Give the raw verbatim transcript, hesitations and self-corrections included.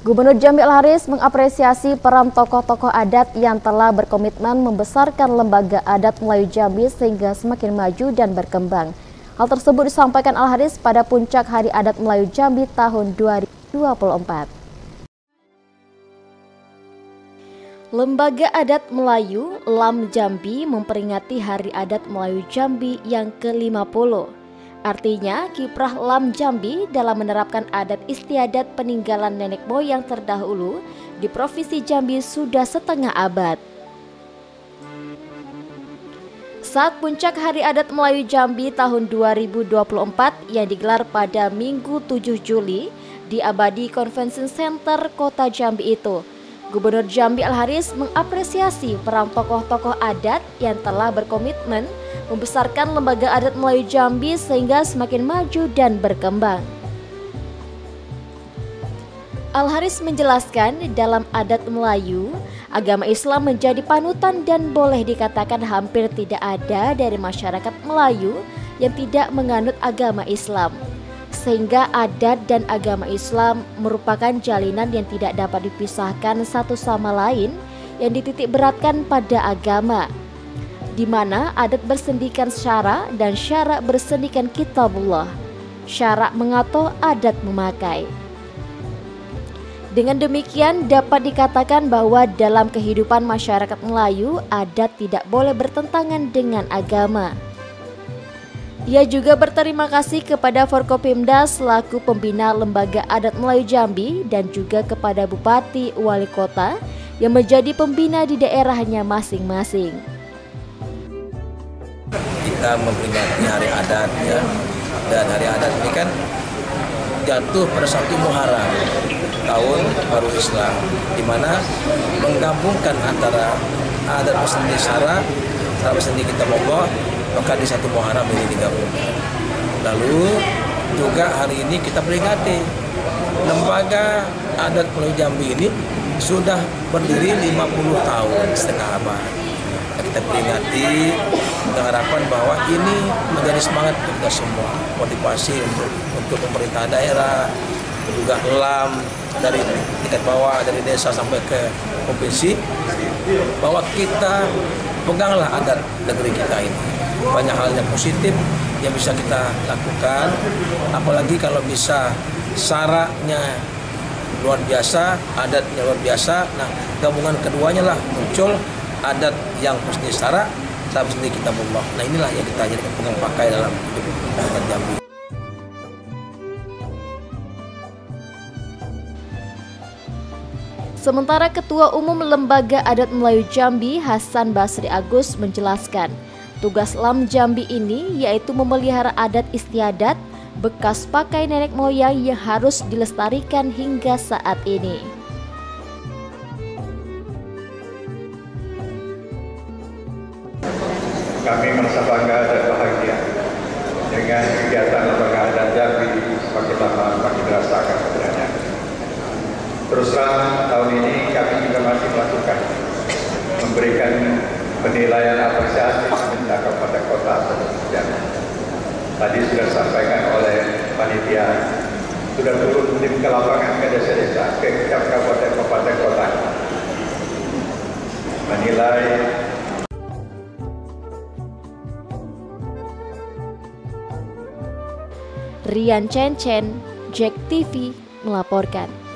Gubernur Jambi Al-Haris mengapresiasi peran tokoh-tokoh adat yang telah berkomitmen membesarkan Lembaga Adat Melayu Jambi sehingga semakin maju dan berkembang. Hal tersebut disampaikan Al-Haris pada puncak Hari Adat Melayu Jambi tahun dua ribu dua puluh empat. Lembaga Adat Melayu (L A M) Jambi memperingati Hari Adat Melayu Jambi yang ke lima puluh. Artinya, kiprah L A M Jambi dalam menerapkan adat istiadat peninggalan nenek moyang terdahulu di Provinsi Jambi sudah setengah abad. Saat puncak Hari Adat Melayu Jambi tahun dua ribu dua puluh empat yang digelar pada Minggu tujuh Juli di Abadi Convention Center, Kota Jambi itu, Gubernur Jambi Al-Haris mengapresiasi peran tokoh-tokoh adat yang telah berkomitmen membesarkan Lembaga Adat Melayu Jambi sehingga semakin maju dan berkembang. Al-Haris menjelaskan dalam adat Melayu, agama Islam menjadi panutan dan boleh dikatakan hampir tidak ada dari masyarakat Melayu yang tidak menganut agama Islam. Sehingga adat dan agama Islam merupakan jalinan yang tidak dapat dipisahkan satu sama lain yang dititikberatkan pada agama, di mana adat bersendikan syara dan syara bersendikan kitabullah. Syara mengato, adat memakai. Dengan demikian dapat dikatakan bahwa dalam kehidupan masyarakat Melayu, adat tidak boleh bertentangan dengan agama. Ia juga berterima kasih kepada Forkopimda selaku pembina Lembaga Adat Melayu Jambi dan juga kepada Bupati Wali Kota yang menjadi pembina di daerahnya masing-masing. Kita memperingati Hari Adat ya, dan Hari Adat ini kan jatuh pada satu Muharram tahun baru Islam, di mana menggabungkan antara adat bersendi syara, syara bersendi kitabullah, maka di satu Muharram ini digabungkan. Lalu juga hari ini kita peringati Lembaga Adat Melayu Jambi ini sudah berdiri lima puluh tahun, setengah abad. Kita peringati dengan harapan bahwa ini menjadi semangat untuk kita semua, motivasi untuk untuk pemerintah daerah, juga L A M dari tingkat bawah, dari desa sampai ke provinsi, bahwa kita peganglah adat negeri kita ini. Banyak hal yang positif yang bisa kita lakukan, apalagi kalau bisa syaratnya luar biasa, adatnya luar biasa. Nah, gabungan keduanya lah muncul adat yang mesti syarat, syarat mesti kitabullah. Nah, inilah yang kita jadikan pegang pakai dalam hidup masyarakat Jambi. Sementara Ketua Umum Lembaga Adat Melayu Jambi, Hasan Basri Agus, menjelaskan tugas L A M Jambi ini yaitu memelihara adat istiadat bekas pakai nenek moyang yang harus dilestarikan hingga saat ini. Kami merasa bangga dan bahagia dengan kegiatan Lembaga Adat Jambi semakin lama makin dirasakan keberadaannya. Terus terang tahun ini kami juga masih melakukan memberikan penilaian apresiasi pemerintah kepada kota Jambi. Tadi sudah disampaikan oleh panitia, sudah turun tim ke lapangan, ke desa-desa, ke kabupaten kabupaten kota menilai. Rian Chenchen, Jack T V melaporkan.